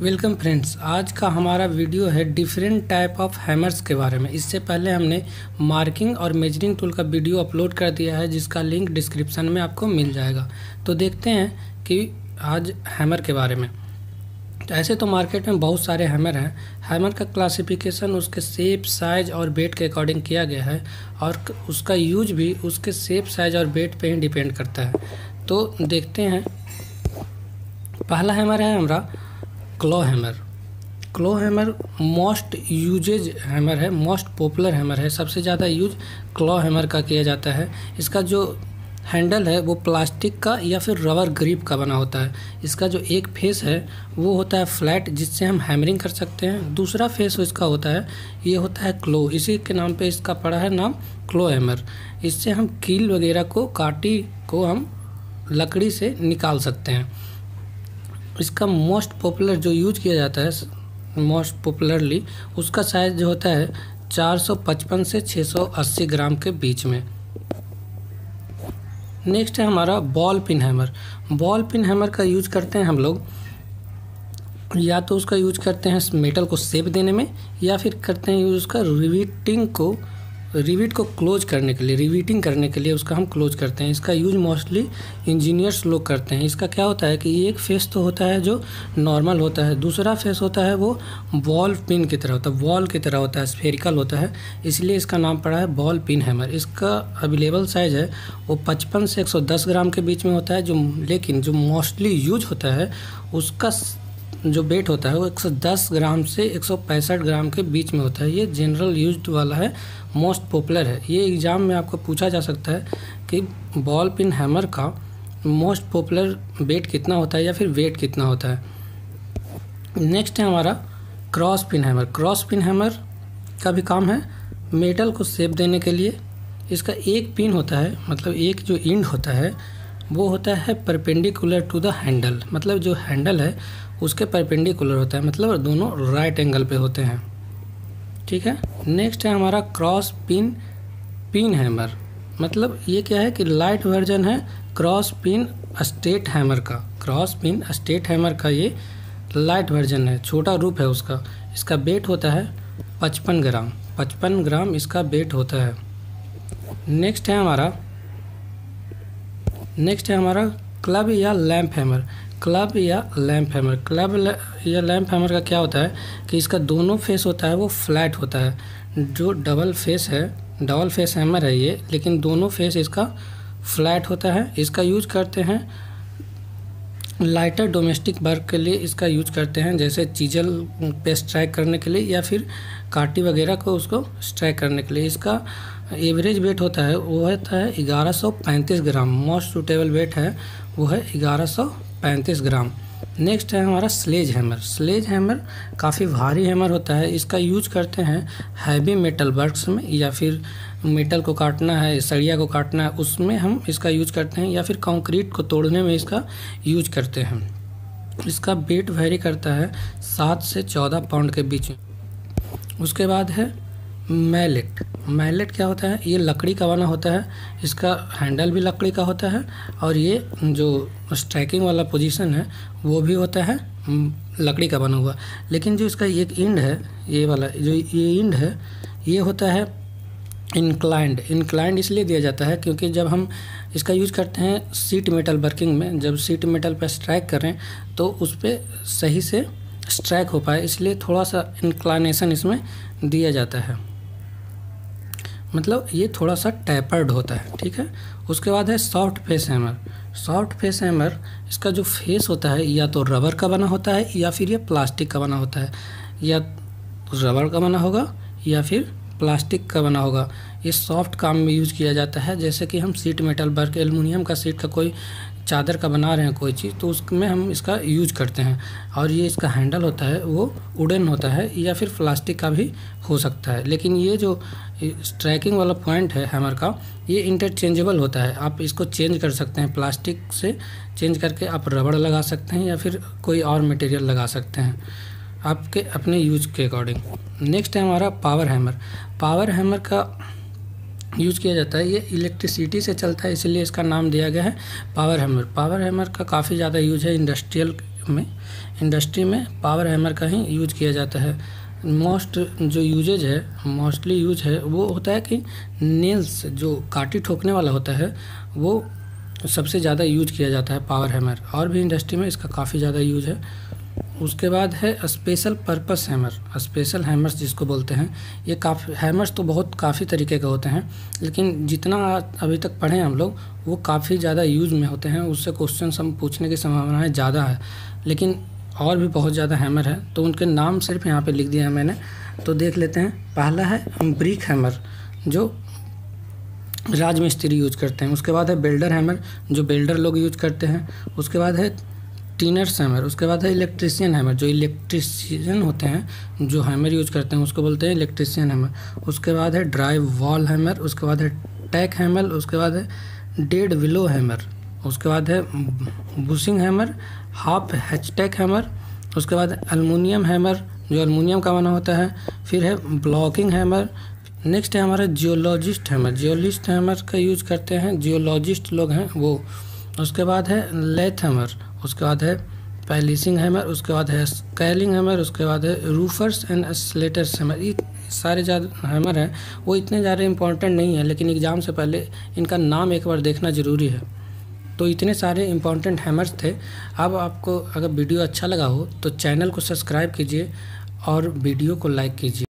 Welcome friends, आज का हमारा वीडियो है डिफरेंट टाइप ऑफ हैमर्स के बारे में। इससे पहले हमने मार्किंग और मेजरिंग टूल का वीडियो अपलोड कर दिया है, जिसका लिंक डिस्क्रिप्शन में आपको मिल जाएगा। तो देखते हैं कि आज हैमर के बारे में। तो ऐसे तो मार्केट में बहुत सारे हैमर हैं। हैमर का क्लासिफिकेशन उसके शेप, साइज और वेट के अकॉर्डिंग किया गया है और उसका यूज भी उसके शेप, साइज और वेट पे ही डिपेंड करता है। तो देखते हैं, पहला हैमर है हमारा claw hammer. Claw hammer most uses hammer है, मोस्ट पॉपुलर हैमर है। सबसे ज़्यादा यूज क्लॉ हैमर का किया जाता है। इसका जो हैंडल है वो प्लास्टिक का या फिर रबर ग्रिप का बना होता है। इसका जो एक फेस है वो होता है फ्लैट, जिससे हम हैमरिंग कर सकते हैं। दूसरा फेस इसका होता है, ये होता है क्लो, इसी के नाम पे इसका पड़ा है नाम क्लो हैमर। इससे हम कील वगैरह को, काटी को हम लकड़ी से निकाल सकते हैं। इसका मोस्ट पॉपुलर जो यूज किया जाता है मोस्ट पॉपुलरली, उसका साइज़ जो होता है 455 से 680 ग्राम के बीच में। नेक्स्ट है हमारा ball pin hammer. Ball pin hammer का यूज करते हैं हम लोग, या तो उसका यूज करते हैं मेटल को शेप देने में, या फिर करते हैं यूज उसका रिविट को क्लोज करने के लिए, रिविटिंग करने के लिए उसका हम क्लोज करते हैं। इसका यूज मोस्टली इंजीनियर्स लोग करते हैं। इसका क्या होता है कि एक फेस तो होता है जो नॉर्मल होता है, दूसरा फेस होता है वो बॉल पिन की तरह होता है, बॉल की तरह होता है, स्फेरिकल होता है, इसलिए इसका नाम पड़ा है बॉल पिन हैमर। इसका अवेलेबल साइज़ है वो 55 से 110 ग्राम के बीच में होता है, जो लेकिन जो मोस्टली यूज होता है उसका जो वेट होता है वो 110 ग्राम से 165 ग्राम के बीच में होता है। ये जनरल यूज्ड वाला है, मोस्ट पॉपुलर है। ये एग्ज़ाम में आपको पूछा जा सकता है कि बॉल पिन हैमर का मोस्ट पॉपुलर वेट कितना होता है या फिर वेट कितना होता है। नेक्स्ट है हमारा cross pin hammer. Cross pin hammer का भी काम है मेटल को शेप देने के लिए। इसका एक पिन होता है, मतलब एक जो एंड होता है वो होता है परपेंडिकुलर टू द हैंडल, मतलब जो हैंडल है उसके परपेंडिकुलर होता है, मतलब दोनों राइट एंगल पे होते हैं। ठीक है। नेक्स्ट है हमारा क्रॉस पिन हैमर, मतलब ये क्या है कि लाइट वर्जन है क्रॉस पिन स्ट्रेट हैमर का। क्रॉस पिन स्ट्रेट हैमर का ये लाइट वर्जन है, छोटा रूप है उसका। इसका वेट होता है 55 ग्राम इसका वेट होता है। नेक्स्ट है हमारा क्लब या लैम्प हैमर। क्लब या लैम्प हैमर का क्या होता है कि इसका दोनों फेस होता है वो फ्लैट होता है। जो डबल फेस हैमर है ये, लेकिन दोनों फेस इसका फ्लैट होता है। इसका यूज करते हैं लाइटर डोमेस्टिक वर्क के लिए, इसका यूज करते हैं जैसे चीजल पे स्ट्राइक करने के लिए या फिर काटी वगैरह को उसको स्ट्राइक करने के लिए। इसका एवरेज वेट होता है वो होता है 1135 ग्राम। मोस्ट सूटेबल वेट है वो है 1135 ग्राम। नेक्स्ट है हमारा स्लेज हैमर। स्लेज हैमर काफ़ी भारी हैमर होता है। इसका यूज करते हैं हैवी मेटल वर्क्स में, या फिर मेटल को काटना है, सरिया को काटना है, उसमें हम इसका यूज करते हैं, या फिर कंक्रीट को तोड़ने में इसका यूज करते हैं। इसका वेट वेरी करता है 7 से 14 पाउंड के बीच। उसके बाद है मैलेट। मैलेट क्या होता है, ये लकड़ी का बना होता है। इसका हैंडल भी लकड़ी का होता है और ये जो स्ट्राइकिंग वाला पोजीशन है वो भी होता है लकड़ी का बना हुआ। लेकिन जो इसका एक एंड है, ये वाला जो ये एंड है ये होता है इंक्लाइंड इसलिए दिया जाता है क्योंकि जब हम इसका यूज करते हैं सीट मेटल वर्किंग में, जब सीट मेटल पर स्ट्राइक करें तो उस पर सही से स्ट्राइक हो पाए, इसलिए थोड़ा सा इंक्लाइनेशन इसमें दिया जाता है, मतलब ये थोड़ा सा टैपर्ड होता है। ठीक है। उसके बाद है soft face hammer. Soft face hammer, इसका जो फेस होता है या तो रबर का बना होता है या फिर ये प्लास्टिक का बना होता है, या रबर का बना होगा या फिर प्लास्टिक का बना होगा। ये सॉफ्ट काम में यूज किया जाता है, जैसे कि हम सीट मेटल वर्क, एल्युमिनियम का सीट का कोई चादर का बना रहे हैं कोई चीज़, तो उसमें हम इसका यूज करते हैं। और ये इसका हैंडल होता है वो वुडन होता है या फिर प्लास्टिक का भी हो सकता है, लेकिन ये जो स्ट्राइकिंग वाला पॉइंट है हैमर का ये इंटरचेंजेबल होता है। आप इसको चेंज कर सकते हैं, प्लास्टिक से चेंज करके आप रबड़ लगा सकते हैं या फिर कोई और मटेरियल लगा सकते हैं आपके अपने यूज के अकॉर्डिंग। नेक्स्ट है हमारा पावर हैमर। पावर हैमर का यूज किया जाता है, ये इलेक्ट्रिसिटी से चलता है, इसलिए इसका नाम दिया गया है पावर हैमर। पावर हैमर का काफ़ी ज़्यादा यूज है इंडस्ट्रियल में इंडस्ट्री में पावर हैमर का ही यूज किया जाता है। मोस्ट जो यूजेज है, मोस्टली यूज है वो होता है कि नेल्स जो काटी ठोकने वाला होता है वो सबसे ज़्यादा यूज किया जाता है पावर हैमर, और भी इंडस्ट्री में इसका काफ़ी ज़्यादा यूज है। उसके बाद है special purpose hammer, special hammers जिसको बोलते हैं। ये काफ़ी हैमर्स तो बहुत काफ़ी तरीके के होते हैं, लेकिन जितना अभी तक पढ़े हम लोग वो काफ़ी ज़्यादा यूज में होते हैं, उससे क्वेश्चन हम पूछने की संभावनाएँ ज़्यादा है। लेकिन और भी बहुत ज़्यादा हैमर है, तो उनके नाम सिर्फ यहाँ पे लिख दिया है मैंने, तो देख लेते हैं। पहला है ब्रिक हैमर जो राजमिस्त्री यूज करते हैं। उसके बाद है बिल्डर हैमर जो बिल्डर लोग यूज करते हैं। उसके बाद है टिनर्स हैमर। उसके बाद है इलेक्ट्रिशियन हैमर, जो इलेक्ट्रिशियन होते हैं जो हैमर यूज करते हैं उसको बोलते हैं इलेक्ट्रिशियन हैमर। उसके बाद है ड्राइव वॉल हैमर। उसके बाद है टैक हैमर। उसके बाद है डेड विलो हैमर। उसके बाद है bushing hammer, half hatchet hammer. उसके बाद एलुमिनियम हैमर जो एलुमिनियम का बना होता है। फिर है ब्लॉकिंग हैमर। नेक्स्ट है हमारा जियोलॉजिस्ट हैमर, जियोलॉजिस्ट हैमर का यूज करते हैं जियोलॉजिस्ट लोग हैं वो। उसके बाद है लेथ हैमर। उसके बाद है पैलिसिंग हैमर। उसके बाद है स्केलिंग हैमर। उसके बाद है रूफर्स एंड स्लेटर्स हैमर। ये सारे ज़्यादा हैमर हैं, वो इतने ज़्यादा इम्पॉर्टेंट नहीं है, लेकिन एग्ज़ाम से पहले इनका नाम एक बार देखना ज़रूरी है। तो इतने सारे इम्पॉर्टेंट हैमर्स थे। अब आपको अगर वीडियो अच्छा लगा हो तो चैनल को सब्सक्राइब कीजिए और वीडियो को लाइक कीजिए।